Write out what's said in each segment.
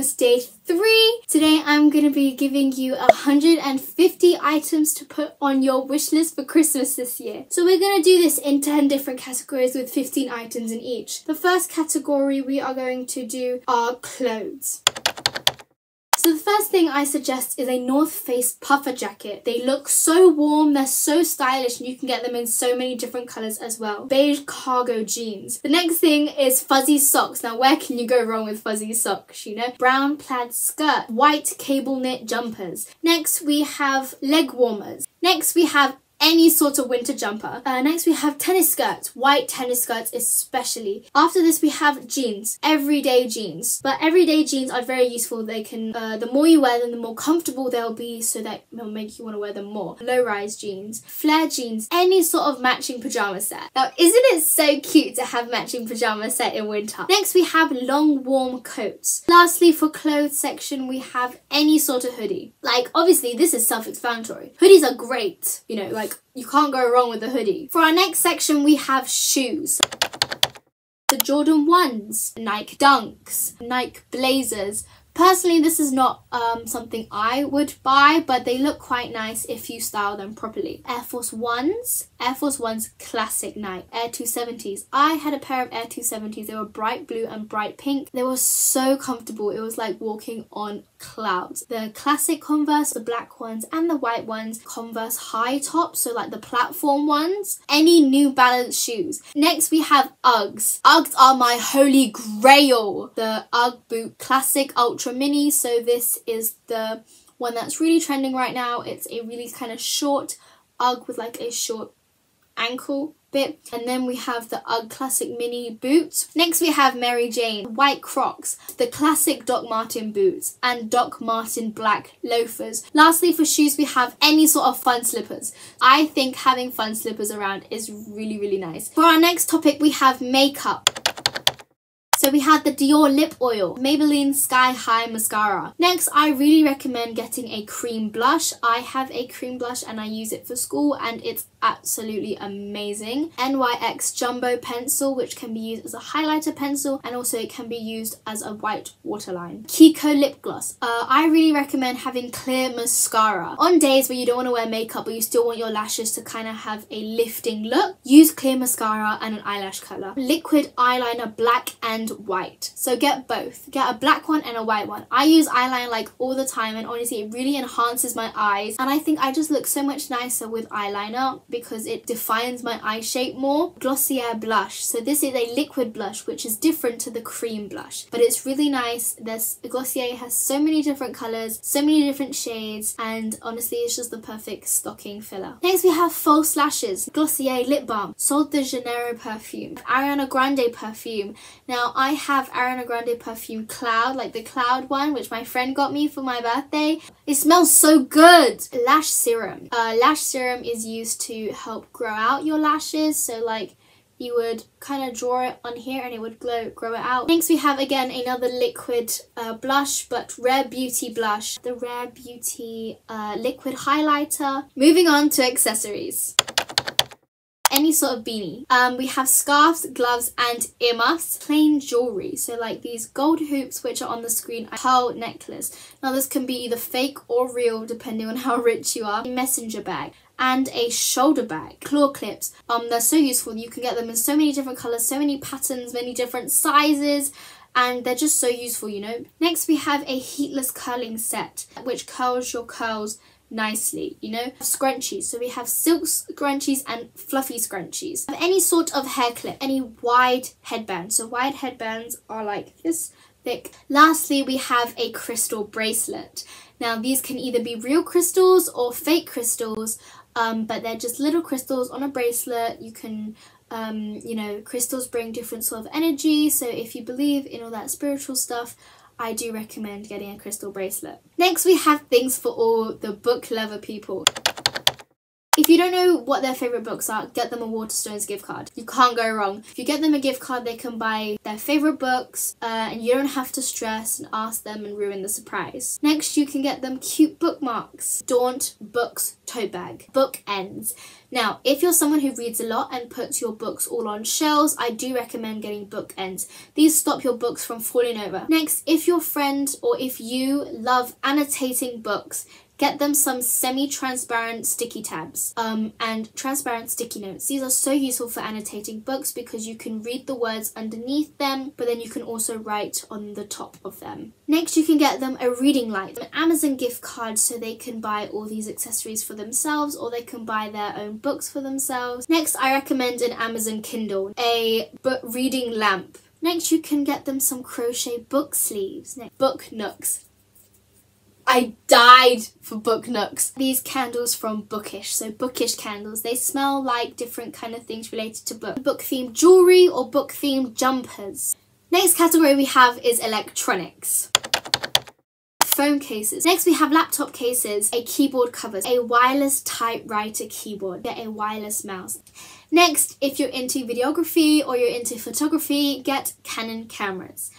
was day 3. Today I'm going to be giving you 150 items to put on your wish list for Christmas this year. So we're going to do this in 10 different categories with 15 items in each. The first category we are going to do are clothes. So the first thing I suggest is a North Face puffer jacket. They look so warm, they're so stylish, and you can get them in so many different colours as well. Beige cargo jeans. The next thing is fuzzy socks. Now where can you go wrong with fuzzy socks, you know? Brown plaid skirt, white cable knit jumpers. Next we have leg warmers. Next we have any sort of winter jumper. Next we have tennis skirts, white tennis skirts especially. After this we have jeans, everyday jeans. But everyday jeans are very useful. They can, the more you wear them, the more comfortable they'll be, so that will make you want to wear them more. Low-rise jeans, flare jeans, any sort of matching pyjama set. Now isn't it so cute to have matching pyjama set in winter? Next we have long warm coats. Lastly for clothes section we have any sort of hoodie. Like obviously this is self-explanatory. Hoodies are great, you know, like you can't go wrong with the hoodie. For our next section, we have shoes. The Jordan 1s, Nike Dunks, Nike Blazers. Personally, this is not something I would buy, but they look quite nice if you style them properly. Air Force Ones, Air Force Ones classic Nike. Air 270s. I had a pair of Air 270s. They were bright blue and bright pink. They were so comfortable. It was like walking on clouds. The classic Converse, the black ones and the white ones. Converse high tops, so like the platform ones. Any New Balance shoes. Next we have Uggs. Uggs are my holy grail. The Ugg boot classic ultra mini, so this is the one that's really trending right now. It's a really kind of short Ugg with like a short ankle bit, and then we have the Ugg classic mini boots. Next we have Mary Jane white Crocs, the classic Doc Martin boots, and Doc Martin black loafers. Lastly for shoes we have any sort of fun slippers. I think having fun slippers around is really nice. For our next topic we have makeup. So we had the Dior Lip Oil, Maybelline Sky High Mascara. Next, I really recommend getting a cream blush. I have a cream blush and I use it for school and it's absolutely amazing. NYX Jumbo Pencil, which can be used as a highlighter pencil, and also it can be used as a white waterline. Kiko Lip Gloss. I really recommend having clear mascara. On days where you don't want to wear makeup but you still want your lashes to kind of have a lifting look, use clear mascara and an eyelash colour. Liquid eyeliner, black and white. So get both. Get a black one and a white one. I use eyeliner like all the time and honestly it really enhances my eyes, and I think I just look so much nicer with eyeliner because it defines my eye shape more. Glossier blush. So this is a liquid blush which is different to the cream blush, but it's really nice. This Glossier has so many different colours, so many different shades, and honestly it's just the perfect stocking filler. Next we have false lashes. Glossier lip balm, Sol de Janeiro perfume, Ariana Grande perfume. Now I have Ariana Grande perfume Cloud, like the Cloud one, which my friend got me for my birthday. It smells so good! Lash serum. Lash serum is used to help grow out your lashes, so like you would kind of draw it on here and it would grow it out. Next we have again another liquid blush, but Rare Beauty blush. The Rare Beauty liquid highlighter. Moving on to accessories. Any sort of beanie. We have scarves, gloves and earmuffs. Plain jewellery, so like these gold hoops which are on the screen. A pearl necklace. Now this can be either fake or real depending on how rich you are. A messenger bag and a shoulder bag. Claw clips. They're so useful. You can get them in so many different colours, so many patterns, many different sizes, and they're just so useful, you know. Next we have a heatless curling set which curls your curls nicely, you know. Scrunchies, so we have silk scrunchies and fluffy scrunchies. Any sort of hair clip, any wide headband, so wide headbands are like this thick. Lastly we have a crystal bracelet. Now these can either be real crystals or fake crystals, but they're just little crystals on a bracelet. You can you know, crystals bring different sort of energy, so if you believe in all that spiritual stuff, I do recommend getting a crystal bracelet. Next we have things for all the book lover people. If you don't know what their favourite books are, get them a Waterstones gift card. You can't go wrong. If you get them a gift card, they can buy their favourite books and you don't have to stress and ask them and ruin the surprise. Next, you can get them cute bookmarks. Daunt Books tote bag. Bookends. Now, if you're someone who reads a lot and puts your books all on shelves, I do recommend getting bookends. These stop your books from falling over. Next, if your friend or if you love annotating books, get them some semi-transparent sticky tabs and transparent sticky notes. These are so useful for annotating books because you can read the words underneath them, but then you can also write on the top of them. Next, you can get them a reading light, an Amazon gift card, so they can buy all these accessories for themselves, or they can buy their own books for themselves. Next, I recommend an Amazon Kindle, a reading lamp. Next, you can get them some crochet book sleeves. Next, book nooks. I died for book nooks. These candles from Bookish, so Bookish candles. They smell like different kind of things related to book. Book themed jewellery or book themed jumpers. Next category we have is electronics. Phone cases. Next we have laptop cases, a keyboard cover, a wireless typewriter keyboard, get a wireless mouse. Next, if you're into videography or you're into photography, get Canon cameras.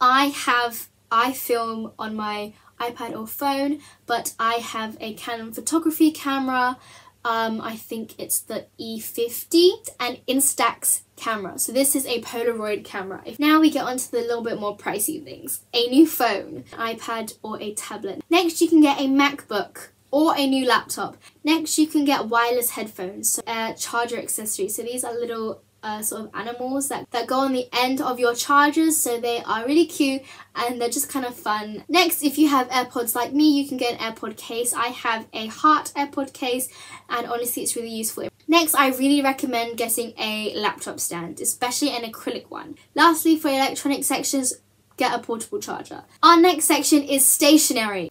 I film on my iPad or phone, but I have a Canon photography camera, I think it's the E50, and Instax camera. So this is a Polaroid camera. Now we get onto the little bit more pricey things. A new phone, iPad or a tablet. Next you can get a MacBook or a new laptop. Next you can get wireless headphones, so, charger accessories. So these are little sort of animals that go on the end of your chargers, so they are really cute and they're just kind of fun. Next, if you have AirPods like me, you can get an AirPod case. I have a heart AirPod case and honestly it's really useful. Next, I really recommend getting a laptop stand, especially an acrylic one. Lastly, for electronic sections, get a portable charger. Our next section is stationery.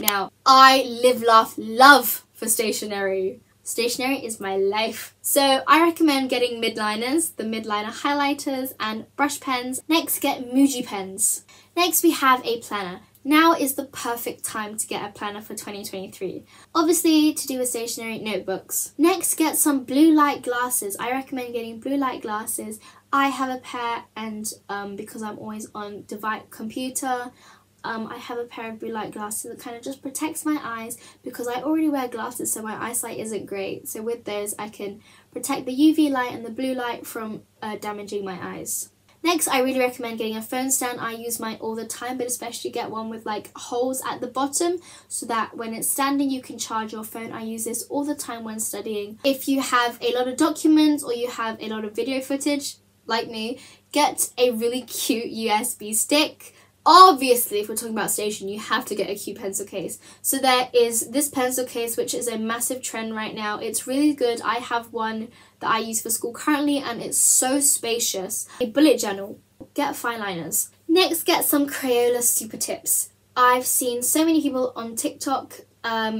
Now, I live, laugh, love for stationery. Stationery is my life. So I recommend getting midliners, the midliner highlighters and brush pens. Next, get Muji pens. Next, we have a planner. Now is the perfect time to get a planner for 2023. Obviously, to do with stationery, notebooks. Next, get some blue light glasses. I recommend getting blue light glasses. I have a pair, and because I'm always on computer, I have a pair of blue light glasses that kind of just protects my eyes because I already wear glasses, so my eyesight isn't great. So with those, I can protect the UV light and the blue light from damaging my eyes. Next, I really recommend getting a phone stand. I use mine all the time, but especially get one with like holes at the bottom so that when it's standing, you can charge your phone. I use this all the time when studying. If you have a lot of documents or you have a lot of video footage, like me, get a really cute USB stick. Obviously, if we're talking about station, you have to get a cute pencil case. So there is this pencil case, which is a massive trend right now. It's really good. I have one that I use for school currently, and it's so spacious. A bullet journal. Get fine liners. Next, get some Crayola super tips. I've seen so many people on TikTok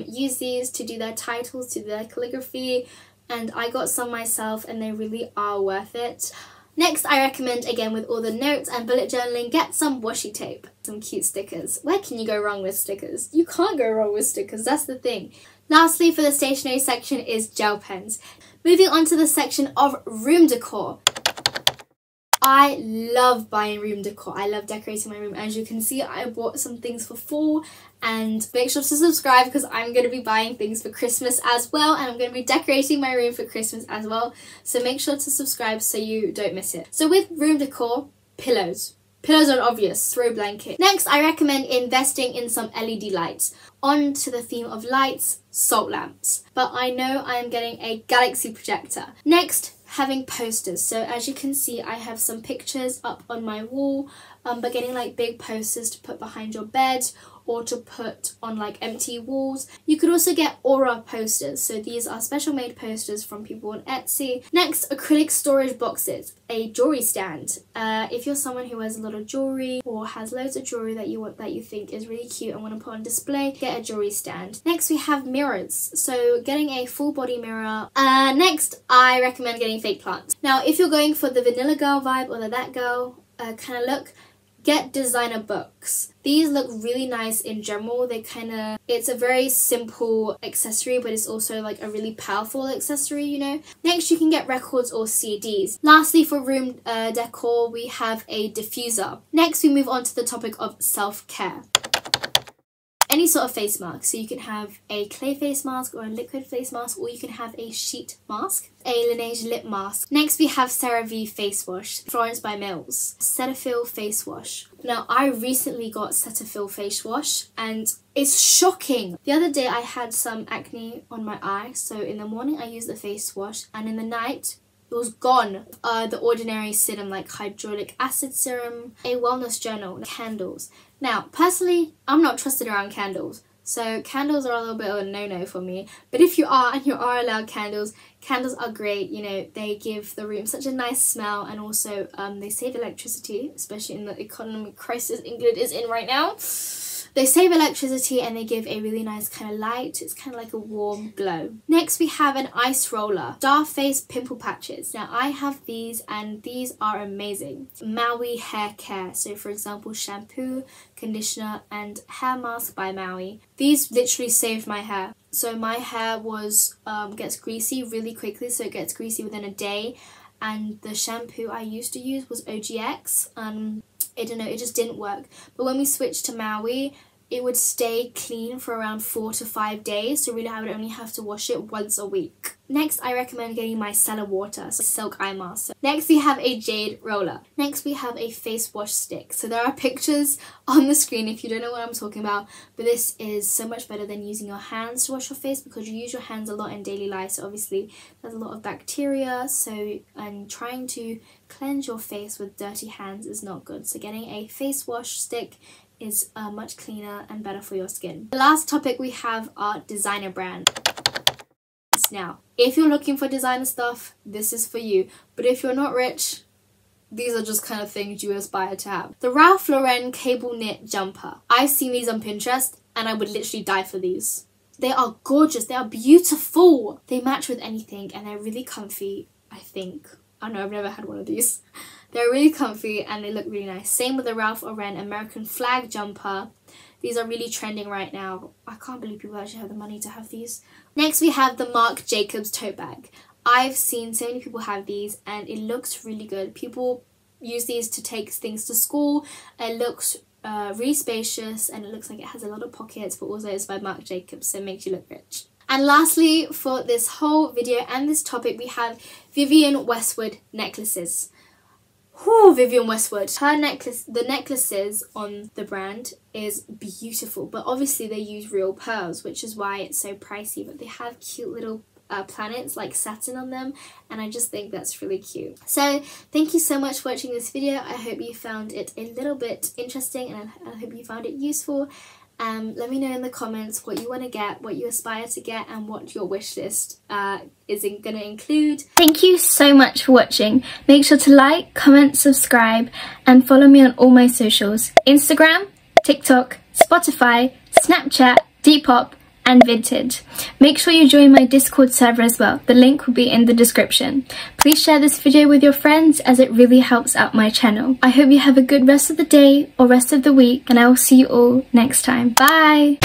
use these to do their titles, to do their calligraphy, and I got some myself, and they really are worth it. Next, I recommend, again with all the notes and bullet journaling, get some washi tape, some cute stickers. Where can you go wrong with stickers? You can't go wrong with stickers, that's the thing. Lastly, for the stationery section is gel pens. Moving on to the section of room decor. I love buying room decor. I love decorating my room. As you can see, I bought some things for fall, and make sure to subscribe because I'm going to be buying things for Christmas as well, and I'm going to be decorating my room for Christmas as well. So make sure to subscribe so you don't miss it. So with room decor, pillows. Pillows are obvious, throw blanket. Next, I recommend investing in some LED lights. On to the theme of lights, salt lamps. But I know I am getting a galaxy projector. Next, having posters. So as you can see, I have some pictures up on my wall, but getting like big posters to put behind your bed or to put on like empty walls. You could also get aura posters. So these are special made posters from people on Etsy. Next, acrylic storage boxes, a jewelry stand. If you're someone who wears a lot of jewelry or has loads of jewelry that you want, that you think is really cute and want to put on display, get a jewelry stand. Next, we have mirrors. So getting a full body mirror. Next, I recommend getting fake plants. Now, if you're going for the vanilla girl vibe or the that girl kind of look, Get designer books. These look really nice in general. They kind of, it's a very simple accessory, but it's also like a really powerful accessory, you know. Next, you can get records or CDs. Lastly, for room decor, we have a diffuser. Next, we move on to the topic of self-care. Any sort of face mask. So you can have a clay face mask or a liquid face mask, or you can have a sheet mask, a Laneige lip mask. Next we have CeraVe face wash, Florence by Mills, Cetaphil face wash. Now I recently got Cetaphil face wash and it's shocking. The other day I had some acne on my eye, so in the morning I used the face wash and in the night it was gone. The ordinary serum like hyaluronic acid serum, a wellness journal, candles. Now, personally, I'm not trusted around candles, so candles are a little bit of a no-no for me. But if you are, and you are allowed candles, candles are great, you know, they give the room such a nice smell, and also they save electricity, especially in the economic crisis England is in right now. They save electricity and they give a really nice kind of light. It's kind of like a warm glow. Next, we have an ice roller. Starface pimple patches. Now, I have these and these are amazing. Maui hair care. So, for example, shampoo, conditioner and hair mask by Maui. These literally saved my hair. So, my hair was gets greasy really quickly. So, it gets greasy within a day. And the shampoo I used to use was OGX. I don't know, it just didn't work. But when we switched to Maui, it would stay clean for around 4 to 5 days. So really I would only have to wash it once a week. Next, I recommend getting my micellar water, so silk eye mask. Next, we have a jade roller. Next, we have a face wash stick. So there are pictures on the screen if you don't know what I'm talking about, but this is so much better than using your hands to wash your face because you use your hands a lot in daily life. So obviously there's a lot of bacteria, so and trying to cleanse your face with dirty hands is not good. So getting a face wash stick is much cleaner and better for your skin. The last topic we have are designer brands. Now, if you're looking for designer stuff, this is for you. But if you're not rich, these are just kind of things you aspire to have. The Ralph Lauren cable knit jumper. I've seen these on Pinterest and I would literally die for these. They are gorgeous. They are beautiful. They match with anything and they're really comfy, I think. I don't know, I've never had one of these. They're really comfy and they look really nice. Same with the Ralph Lauren American flag jumper. These are really trending right now. I can't believe people actually have the money to have these. Next, we have the Marc Jacobs tote bag. I've seen so many people have these and it looks really good. People use these to take things to school. It looks really spacious and it looks like it has a lot of pockets, but also it's by Marc Jacobs, so it makes you look rich. And lastly, for this whole video and this topic, we have Vivienne Westwood necklaces. Whew, Vivienne Westwood. Her necklace, the necklaces on the brand is beautiful, but obviously they use real pearls, which is why it's so pricey, but they have cute little planets like Saturn on them, and I just think that's really cute. So thank you so much for watching this video. I hope you found it a little bit interesting and I hope you found it useful. Let me know in the comments what you want to get, what you aspire to get, and what your wish list is going to include. Thank you so much for watching. Make sure to like, comment, subscribe, and follow me on all my socials. Instagram, TikTok, Spotify, Snapchat, Depop, and Vinted. Make sure you join my Discord server as well. The link will be in the description. Please share this video with your friends as it really helps out my channel. I hope you have a good rest of the day or rest of the week, and I will see you all next time. Bye!